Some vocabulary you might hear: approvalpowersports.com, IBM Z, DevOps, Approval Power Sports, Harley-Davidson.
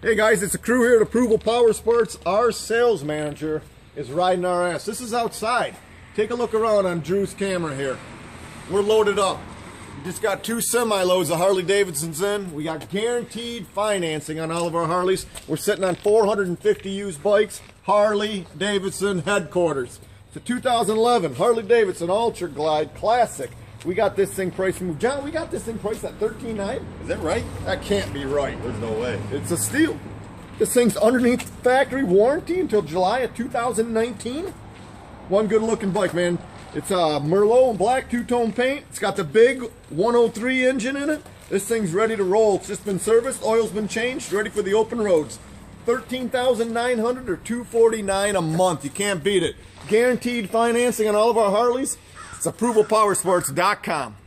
Hey guys, it's the crew here at Approval Power Sports. Our sales manager is riding our ass. This is outside. Take a look around on Drew's camera here. We're loaded up. We just got two semi-loads of Harley-Davidsons in. We got guaranteed financing on all of our Harleys. We're sitting on 450 used bikes. Harley-Davidson headquarters. It's a 2011 Harley-Davidson Ultra Glide Classic. We got this thing priced from John. We got this thing priced at $13,900. Is that right? That can't be right. There's no way. It's a steal. This thing's underneath factory warranty until July of 2019. One good-looking bike, man. It's a Merlot and black two-tone paint. It's got the big 103 engine in it. This thing's ready to roll. It's just been serviced. Oil's been changed. Ready for the open roads. $13,900 or $249 a month. You can't beat it. Guaranteed financing on all of our Harleys. It's approvalpowersports.com.